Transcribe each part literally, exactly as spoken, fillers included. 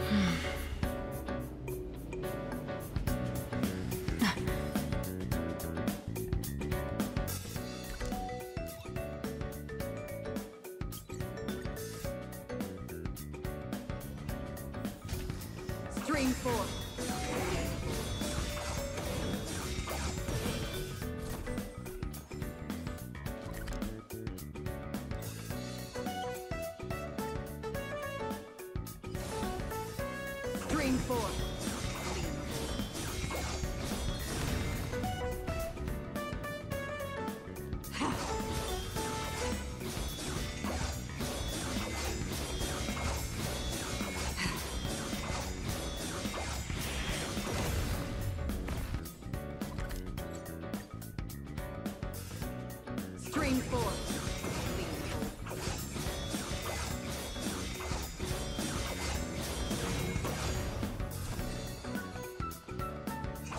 String four. String four. String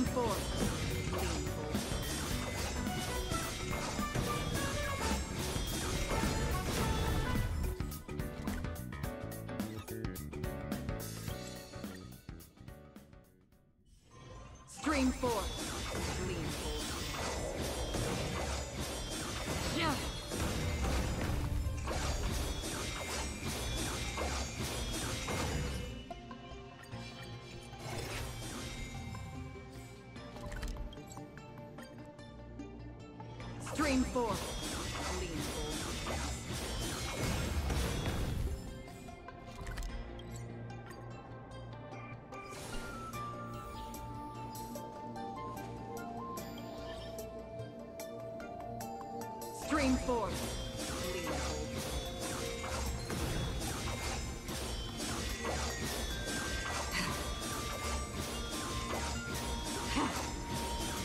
four. String four. String four.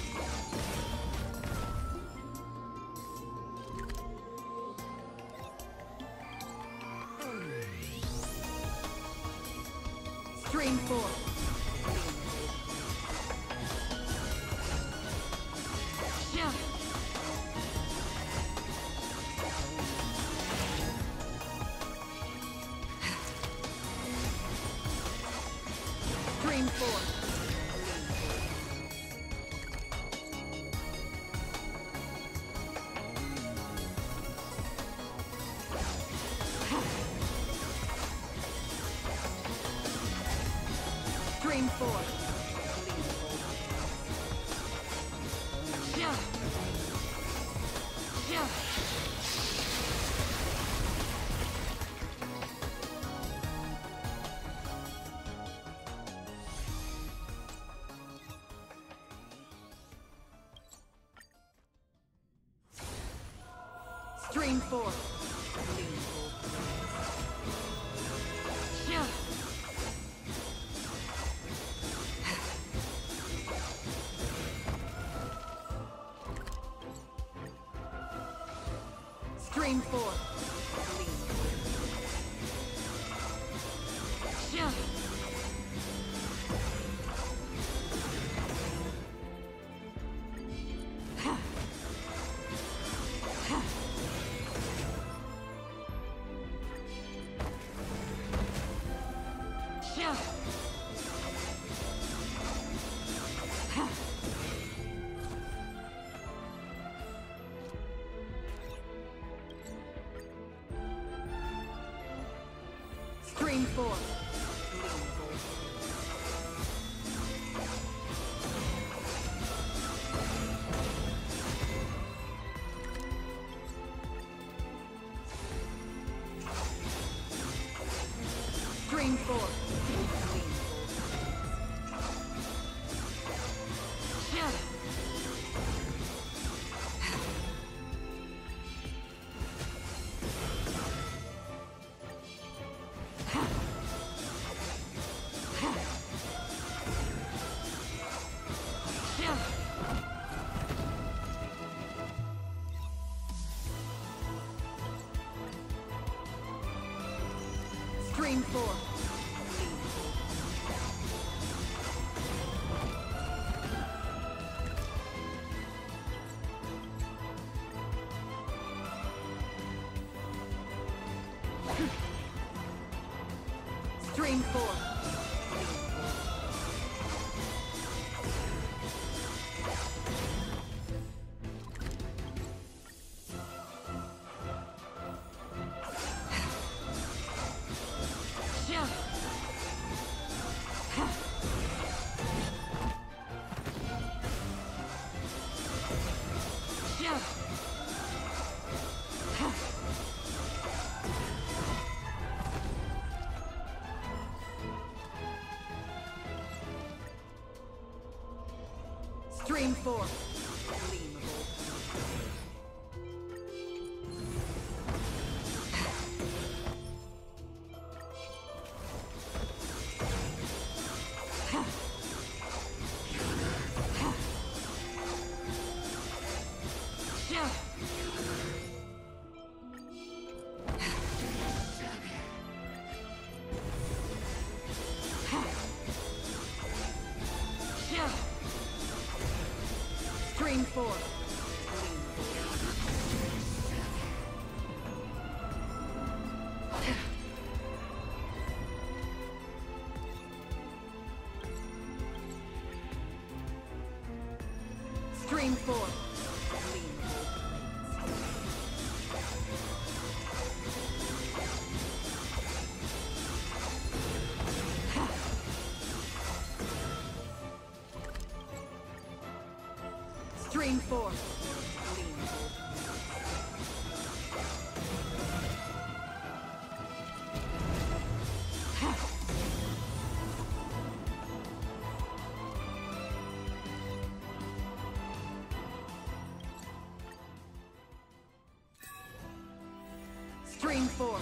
Yeah. String four. String four. String four. Yeah. String four. String four. Yeah. Yeah. String four. Yeah. String four. Yeah. Yeah. String four. String four. Yeah. clamoring for? Stream four. Stream four. Four. Stream four. Stream four. Stream four. Stream four. Stream four.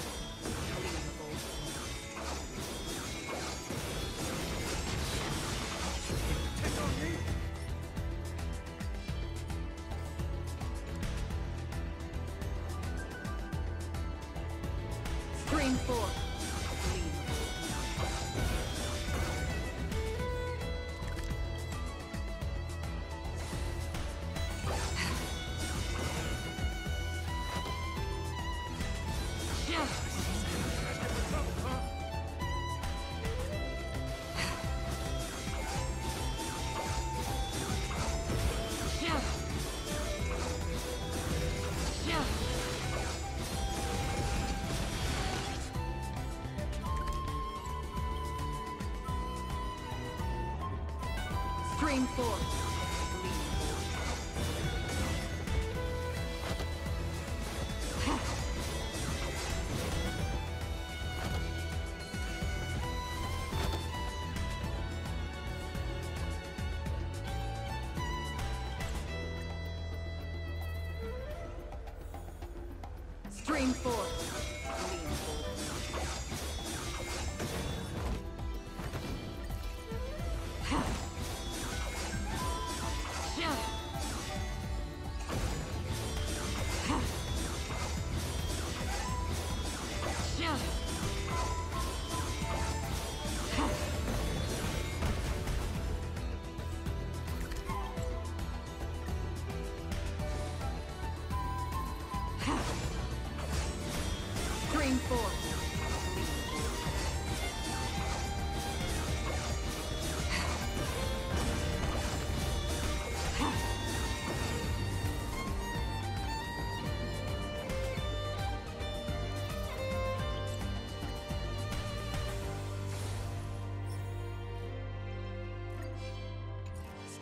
Stream four.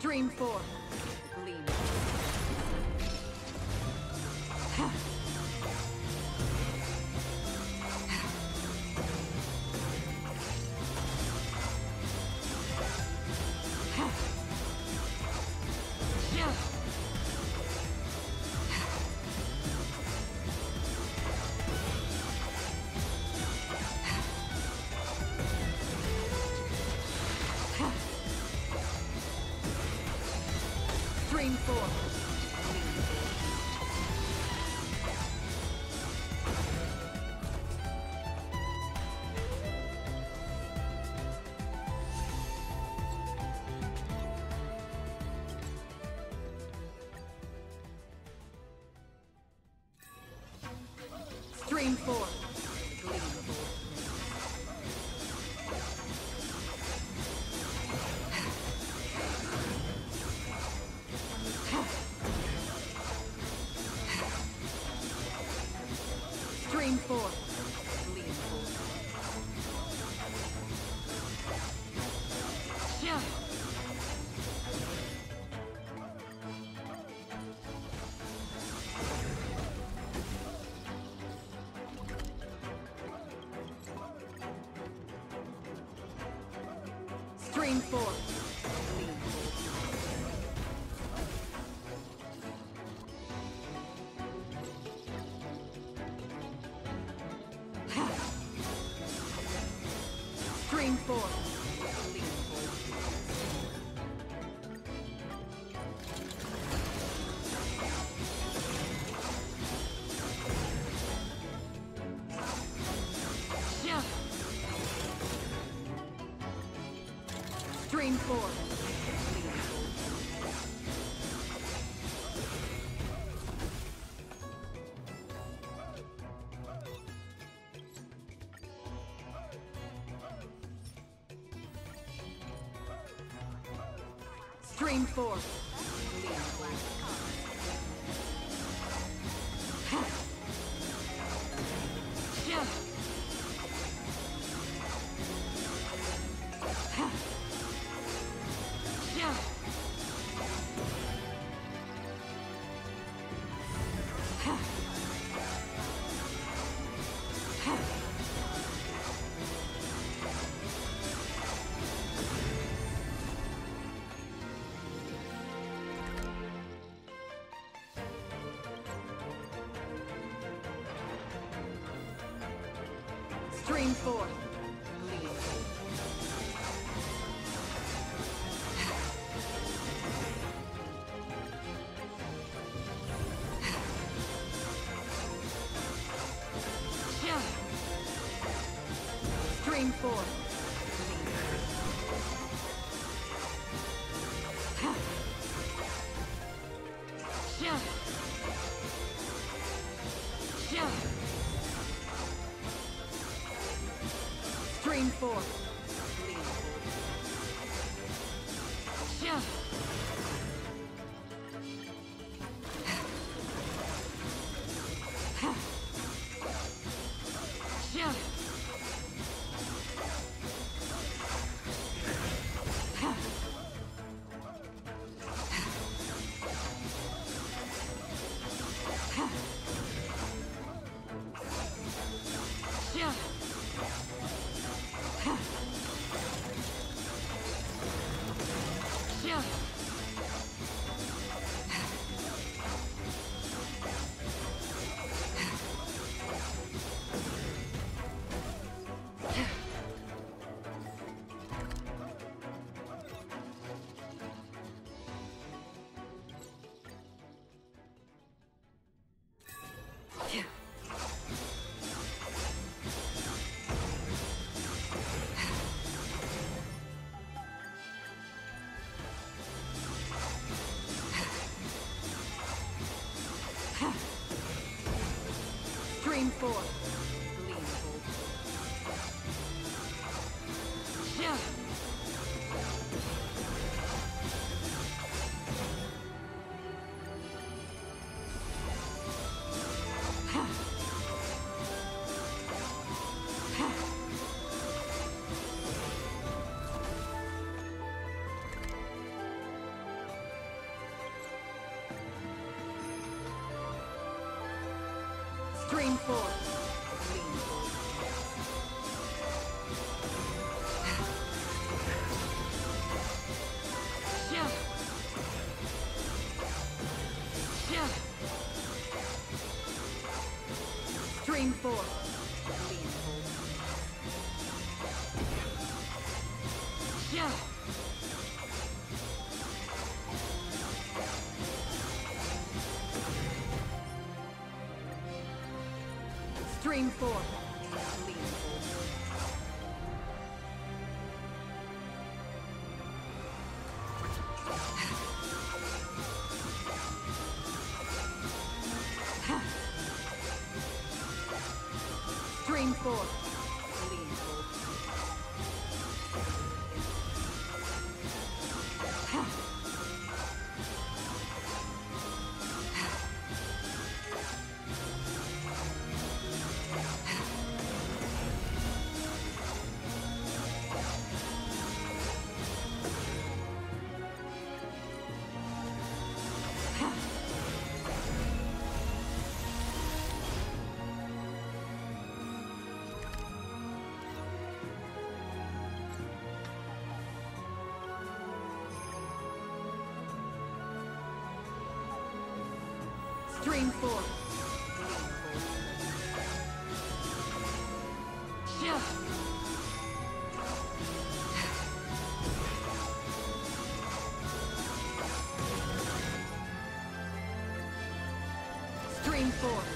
Stream four. Stream four. Stream four. Born unbelievable. Dream form unbelievable. Yeah. Stream form unbelievable. Stream form unbelievable. Yeah. Stream form Stream four. Stream forth. Stream forth. Stream four. Yeah. Yeah. Stream four. Unbelievable. Yeah. Stream four. Yeah. Yeah. Stream four. Yeah. Stream four. Unbelievable. Stream four. Stream four. Stream four.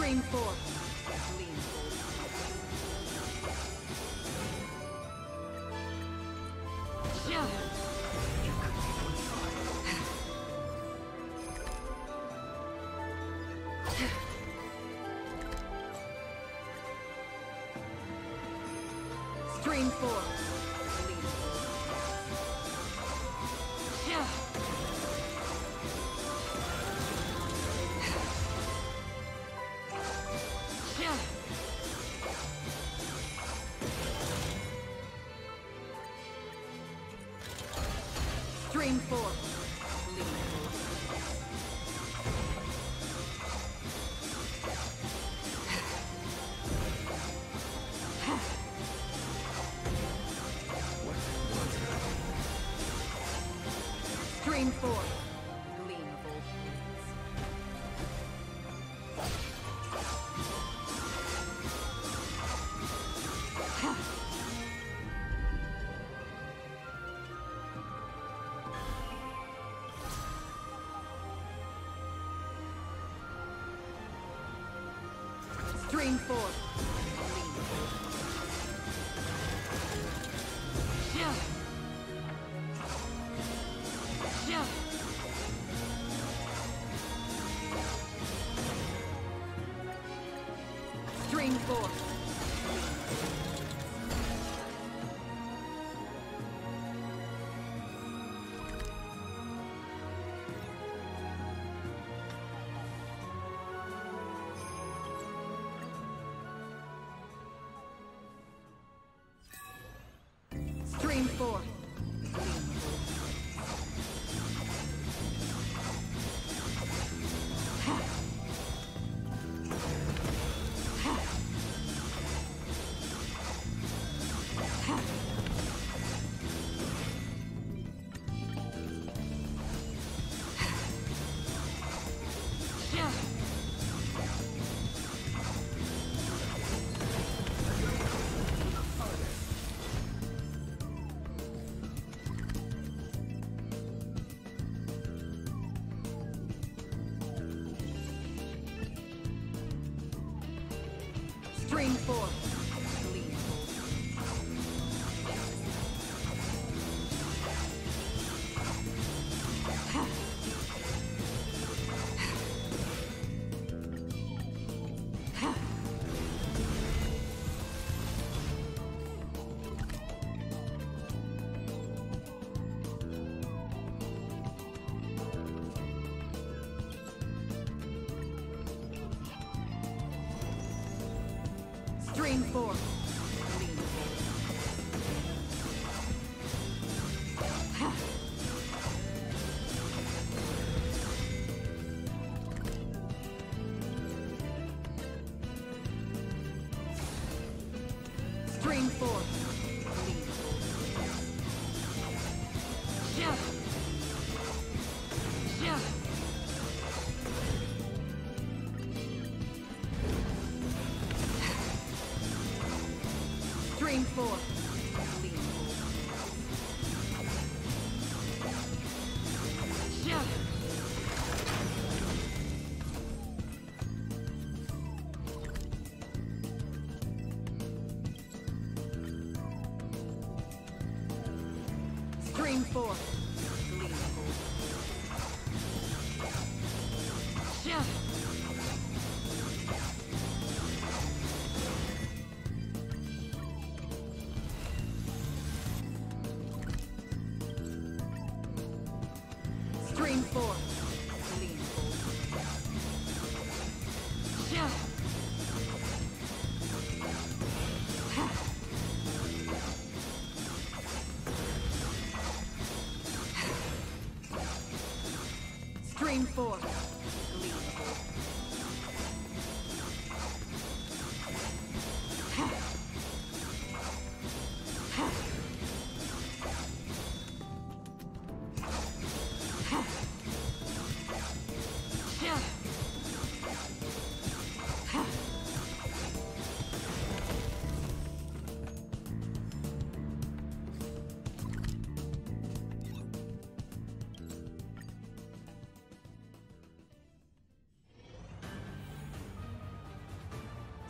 Stream four. Stream four. Stream four. Stream four. Stream four. Stream four. Stream four. Stream four. Stream four. Four. Scream four. Scream four.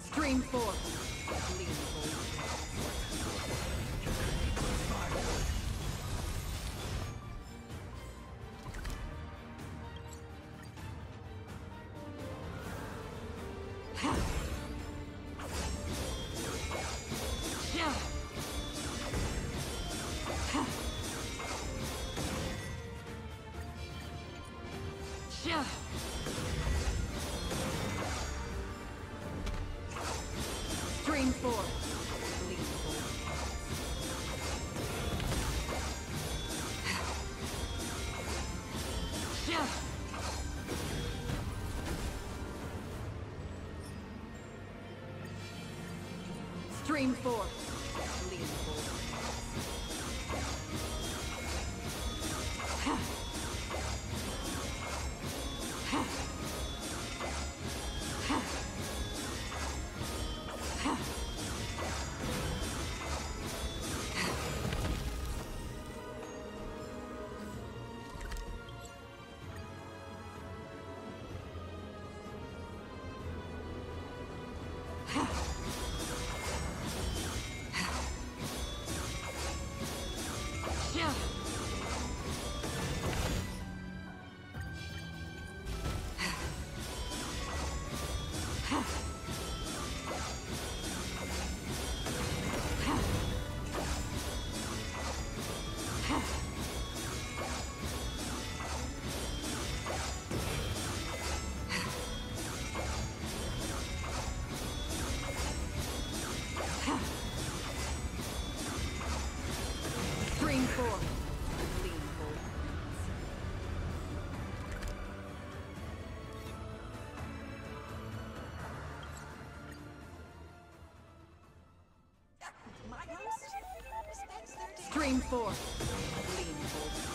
Scream four. Scream four. Scream four. Scream four. Scream four.